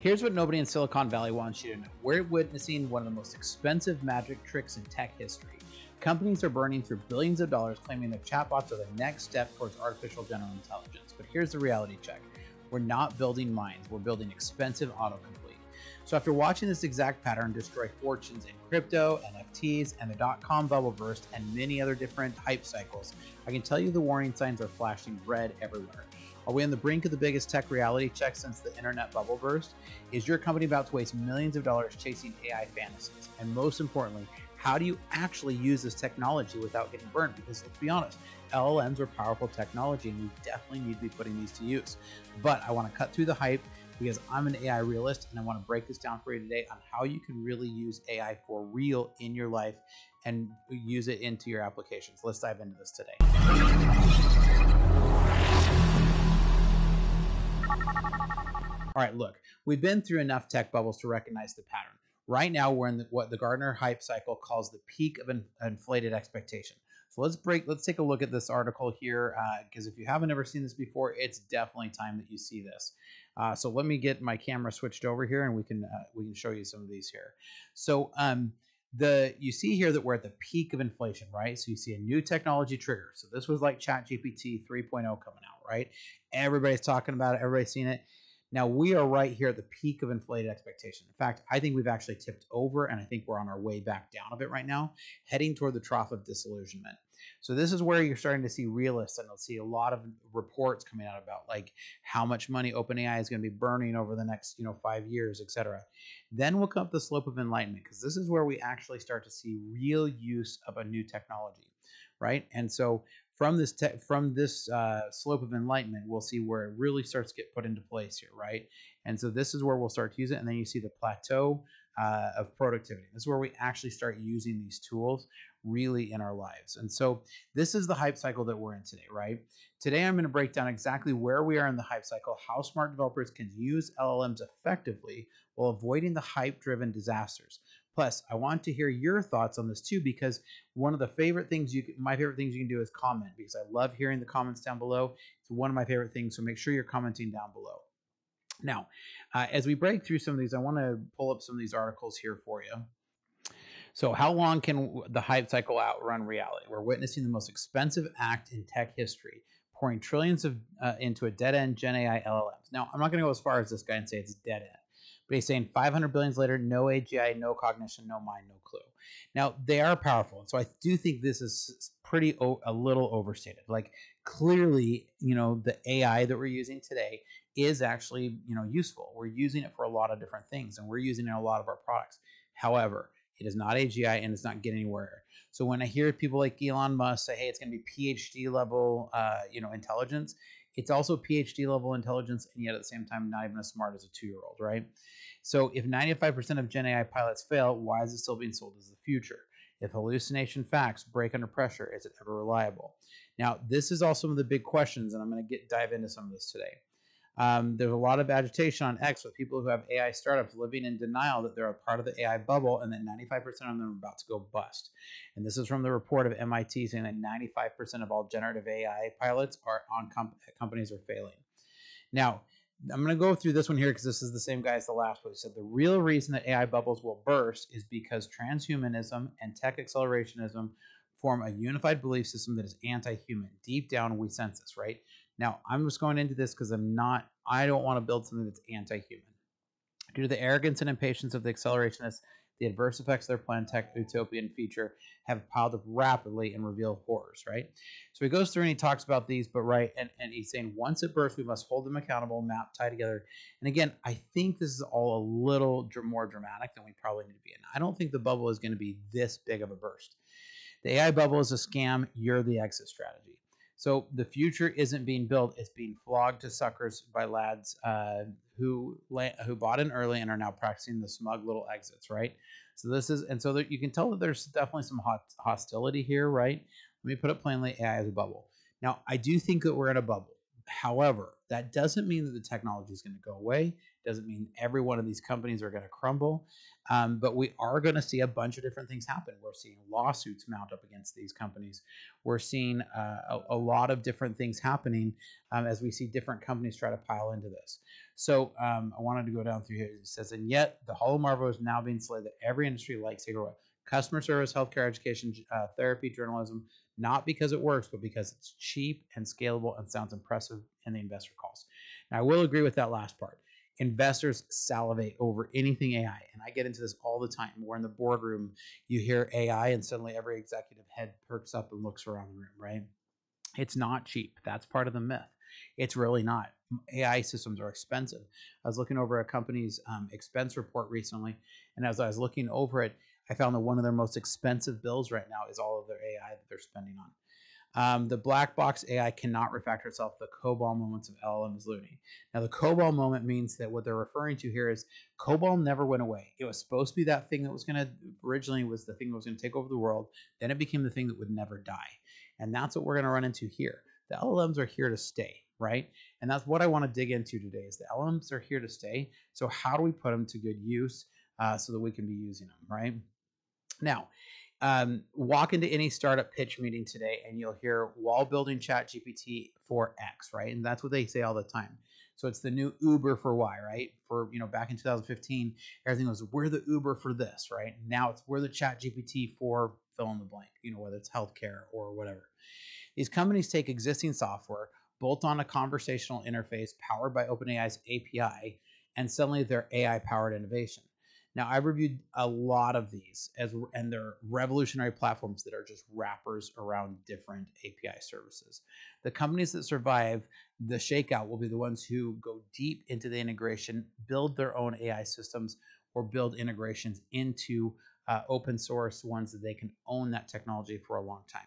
Here's what nobody in Silicon Valley wants you to know. We're witnessing one of the most expensive magic tricks in tech history. Companies are burning through billions of dollars claiming their chatbots are the next step towards artificial general intelligence. But here's the reality check. We're not building minds, we're building expensive autocomplete. So after watching this exact pattern destroy fortunes in crypto, NFTs, and the dot-com bubble burst, and many other different hype cycles, I can tell you the warning signs are flashing red everywhere. Are we on the brink of the biggest tech reality check since the internet bubble burst? Is your company about to waste millions of dollars chasing AI fantasies? And most importantly, how do you actually use this technology without getting burned? Because let's be honest, LLMs are powerful technology and we definitely need to be putting these to use. But I want to cut through the hype because I'm an AI realist and I want to break this down for you today on how you can really use AI for real in your life and use it into your applications. Let's dive into this today. All right, look, we've been through enough tech bubbles to recognize the pattern. Right now, we're in what the Gartner hype cycle calls the peak of an inflated expectation. So let's take a look at this article here, because if you haven't ever seen this before, it's definitely time that you see this. So let me get my camera switched over here, and we can show you some of these here. So you see here that we're at the peak of inflation, right? So you see a new technology trigger. So this was like ChatGPT 3.0 coming out, right? Everybody's talking about it. Everybody's seen it. Now we are right here at the peak of inflated expectation. In fact, I think we've actually tipped over and I think we're on our way back down of it right now, heading toward the trough of disillusionment. So this is where you're starting to see realists and you'll see a lot of reports coming out about like how much money OpenAI is going to be burning over the next 5 years, etc. Then we'll come up the slope of enlightenment because this is where we actually start to see real use of a new technology, right? And so From this slope of enlightenment, we'll see where it really starts to get put into place here, right? And so this is where we'll start to use it. And then you see the plateau of productivity. This is where we actually start using these tools really in our lives. And so this is the hype cycle that we're in today, right? Today, I'm going to break down exactly where we are in the hype cycle, how smart developers can use LLMs effectively while avoiding the hype-driven disasters. Plus, I want to hear your thoughts on this too, because one of the favorite things my favorite things you can do is comment, because I love hearing the comments down below. It's one of my favorite things, so make sure you're commenting down below. Now, as we break through some of these, I want to pull up some of these articles here for you. So how long can the hype cycle outrun reality? We're witnessing the most expensive act in tech history, pouring trillions into a dead-end Gen AI LLMs. Now, I'm not going to go as far as this guy and say it's dead-end. But he's saying 500 billion later, no AGI, no cognition, no mind, no clue. Now, they are powerful. And so I do think this is pretty a little overstated. Like, clearly, the AI that we're using today is actually, useful. We're using it for a lot of different things, and we're using it in a lot of our products. However, it is not AGI, and it's not getting anywhere. So when I hear people like Elon Musk say, hey, it's going to be PhD level, intelligence, it's also PhD level intelligence, and yet at the same time, not even as smart as a 2-year-old, right? So if 95% of Gen AI pilots fail, why is it still being sold as the future? If hallucination facts break under pressure, is it ever reliable? Now, this is all some of the big questions, and I'm going to dive into some of this today. There's a lot of agitation on X with people who have AI startups living in denial that they're a part of the AI bubble and that 95% of them are about to go bust. And this is from the report of MIT saying that 95% of all generative AI pilots are on companies are failing. Now, I'm going to go through this one here because this is the same guy as the last one. He said the real reason that AI bubbles will burst is because transhumanism and tech accelerationism form a unified belief system that is anti-human. Deep down, we sense this, right? Now, I'm just going into this because I don't want to build something that's anti-human. Due to the arrogance and impatience of the accelerationists, the adverse effects of their planned tech utopian feature have piled up rapidly and reveal horrors, right? So he goes through and he talks about these, but right, and he's saying once it bursts, we must hold them accountable, map, tie together. And again, I think this is all a little more dramatic than we probably need to be in. I don't think the bubble is going to be this big of a burst. The AI bubble is a scam. You're the exit strategy. So the future isn't being built; it's being flogged to suckers by lads who bought in early and are now practicing the smug little exits, right? So this is, and so that you can tell that there's definitely some hostility here, right? Let me put it plainly: AI is a bubble. Now, I do think that we're in a bubble. However, that doesn't mean that the technology is going to go away. It doesn't mean every one of these companies are going to crumble. But we are going to see a bunch of different things happen. We're seeing lawsuits mount up against these companies. We're seeing a lot of different things happening as we see different companies try to pile into this. So I wanted to go down through here. It says, and yet the hollow marvel is now being slid that every industry likes cigarette. Customer service, healthcare, education, therapy, journalism, not because it works, but because it's cheap and scalable and sounds impressive in the investor calls. Now, I will agree with that last part. Investors salivate over anything AI. And I get into this all the time. We're in the boardroom, you hear AI, and suddenly every executive head perks up and looks around the room, right? It's not cheap. That's part of the myth. It's really not. AI systems are expensive. I was looking over a company's expense report recently, and as I was looking over it, I found that one of their most expensive bills right now is all of their AI that they're spending on. The black box AI cannot refactor itself. The COBOL moments of LLM is looming. Now, the COBOL moment means that what they're referring to here is COBOL never went away. It was supposed to be that thing that was going to, originally was the thing that was going to take over the world. Then it became the thing that would never die. And that's what we're going to run into here. The LLMs are here to stay, right? And that's what I want to dig into today is the LLMs are here to stay. So how do we put them to good use so that we can be using them, right? Now, walk into any startup pitch meeting today and you'll hear wall building ChatGPT for X, right? And that's what they say all the time. So it's the new Uber for Y, right? For, you know, back in 2015, everything was we're the Uber for this, right? Now it's we're the ChatGPT for fill in the blank, you know, whether it's healthcare or whatever. These companies take existing software, bolt on a conversational interface powered by OpenAI's API, and suddenly they're AI-powered innovation. Now, I've reviewed a lot of these, and they're revolutionary platforms that are just wrappers around different API services. The companies that survive the shakeout will be the ones who go deep into the integration, build their own AI systems, or build integrations into open source ones that they can own that technology for a long time.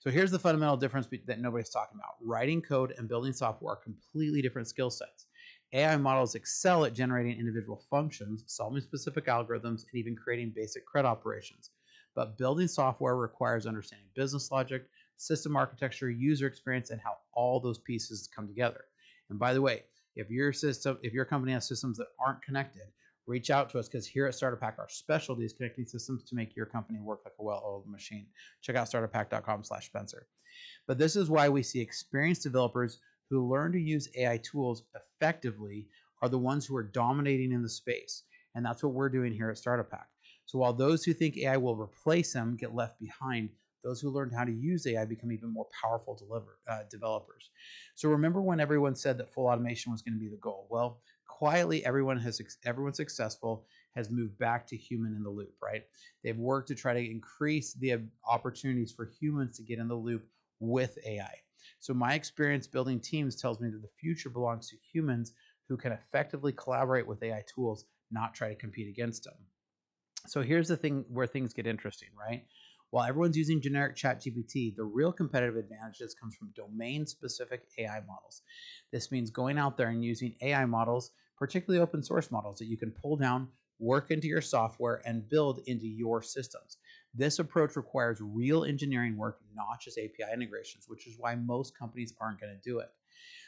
So here's the fundamental difference that nobody's talking about. Writing code and building software are completely different skill sets. AI models excel at generating individual functions, solving specific algorithms, and even creating basic CRUD operations. But building software requires understanding business logic, system architecture, user experience, and how all those pieces come together. And by the way, if your company has systems that aren't connected, reach out to us because here at Starter Pack, our specialty is connecting systems to make your company work like a well-oiled machine. Check out starterpack.com/Spencer. But this is why we see experienced developers who learn to use AI tools effectively are the ones who are dominating in the space. And that's what we're doing here at StartupHack. So while those who think AI will replace them get left behind, those who learn how to use AI become even more powerful developers. So remember when everyone said that full automation was going to be the goal? Well, quietly, everyone successful has moved back to human in the loop, right? They've worked to try to increase the opportunities for humans to get in the loop with AI. So my experience building teams tells me that the future belongs to humans who can effectively collaborate with AI tools, not try to compete against them. So here's the thing where things get interesting, right? While everyone's using generic ChatGPT, the real competitive advantages comes from domain-specific AI models. This means going out there and using AI models, particularly open source models that you can pull down, work into your software, and build into your systems. This approach requires real engineering work, not just API integrations, which is why most companies aren't going to do it.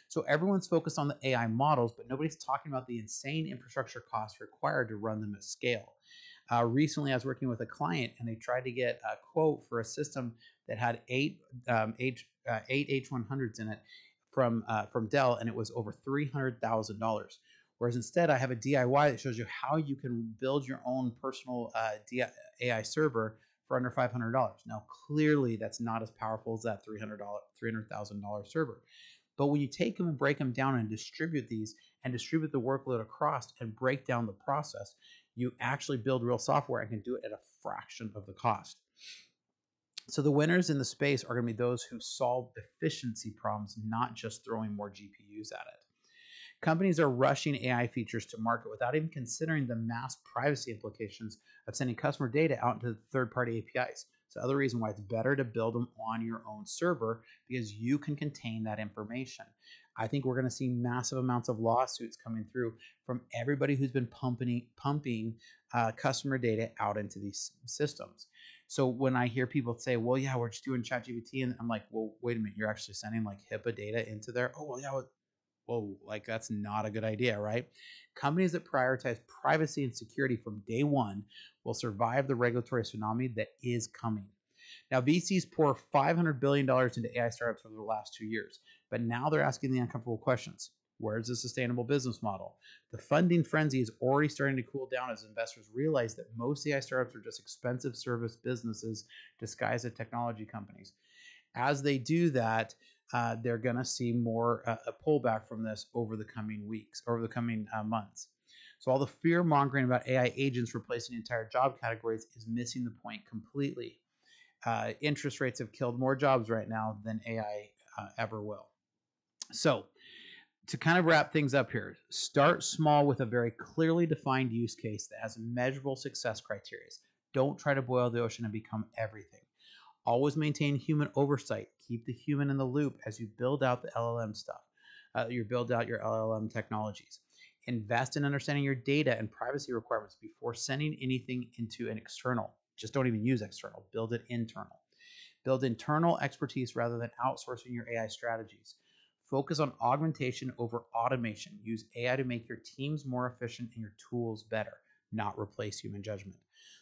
So everyone's focused on the AI models, but nobody's talking about the insane infrastructure costs required to run them at scale. Recently, I was working with a client, and they tried to get a quote for a system that had eight H100s in it from Dell, and it was over $300,000. Whereas instead, I have a DIY that shows you how you can build your own personal AI server for under $500. Now, clearly, that's not as powerful as that $300,000 server. But when you take them and break them down and distribute these and distribute the workload across and break down the process, you actually build real software and can do it at a fraction of the cost. So the winners in the space are going to be those who solve efficiency problems, not just throwing more GPUs at it. Companies are rushing AI features to market without even considering the mass privacy implications of sending customer data out into third-party APIs. It's the other reason why it's better to build them on your own server because you can contain that information. I think we're going to see massive amounts of lawsuits coming through from everybody who's been pumping customer data out into these systems. So when I hear people say, well, yeah, we're just doing ChatGPT, and I'm like, well, wait a minute, you're actually sending like HIPAA data into there? Oh, well, yeah, well, whoa, like that's not a good idea, right? Companies that prioritize privacy and security from day one will survive the regulatory tsunami that is coming. Now, VCs pour $500 billion into AI startups over the last 2 years, but now they're asking the uncomfortable questions. Where's the sustainable business model? The funding frenzy is already starting to cool down as investors realize that most AI startups are just expensive service businesses disguised as technology companies. As they do that, they're going to see more a pullback from this over the coming weeks, over the coming months. So all the fear mongering about AI agents replacing entire job categories is missing the point completely. Interest rates have killed more jobs right now than AI ever will. So to kind of wrap things up here, start small with a very clearly defined use case that has measurable success criteria. Don't try to boil the ocean and become everything. Always maintain human oversight. Keep the human in the loop as you build out the LLM stuff. You build out your LLM technologies. Invest in understanding your data and privacy requirements before sending anything into an external. Just don't even use external. Build it internal. Build internal expertise rather than outsourcing your AI strategies. Focus on augmentation over automation. Use AI to make your teams more efficient and your tools better, not replace human judgment.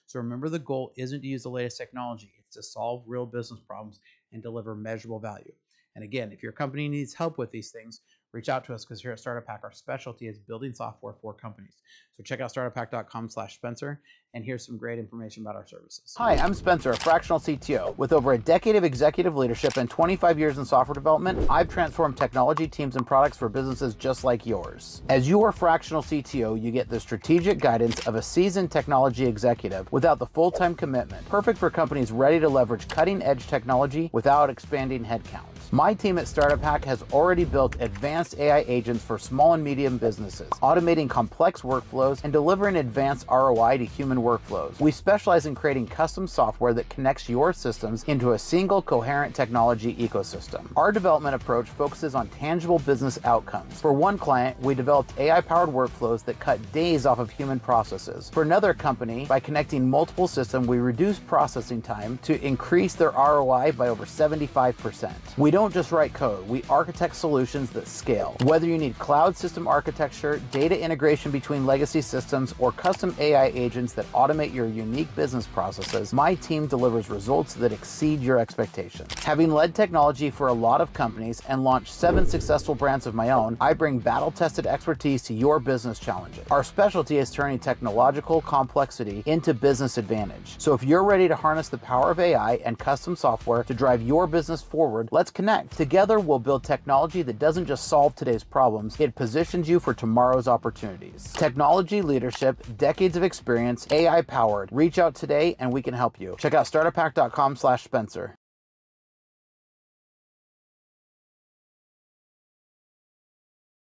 So remember, the goal isn't to use the latest technology. It's to solve real business problems and deliver measurable value. And again, if your company needs help with these things, reach out to us, because here at StartupHack, our specialty is building software for companies. So check out startuphack.com/Spencer, and here's some great information about our services. Hi, I'm Spencer, a fractional CTO. With over a decade of executive leadership and 25 years in software development, I've transformed technology teams and products for businesses just like yours. As your fractional CTO, you get the strategic guidance of a seasoned technology executive without the full-time commitment, perfect for companies ready to leverage cutting-edge technology without expanding headcount. My team at StartupHack has already built advanced AI agents for small and medium businesses, automating complex workflows and delivering advanced ROI to human workflows. We specialize in creating custom software that connects your systems into a single coherent technology ecosystem. Our development approach focuses on tangible business outcomes. For one client, we developed AI-powered workflows that cut days off of human processes. For another company, by connecting multiple systems, we reduced processing time to increase their ROI by over 75%. We don't just write code, we architect solutions that scale. Whether you need cloud system architecture, data integration between legacy systems, or custom AI agents that automate your unique business processes, my team delivers results that exceed your expectations. Having led technology for a lot of companies and launched 7 successful brands of my own, I bring battle-tested expertise to your business challenges. Our specialty is turning technological complexity into business advantage. So if you're ready to harness the power of AI and custom software to drive your business forward, let's connect. Together, we'll build technology that doesn't just solve today's problems, it positions you for tomorrow's opportunities. Technology leadership, decades of experience, AI powered. Reach out today and we can help you. Check out startuphack.com/Spencer.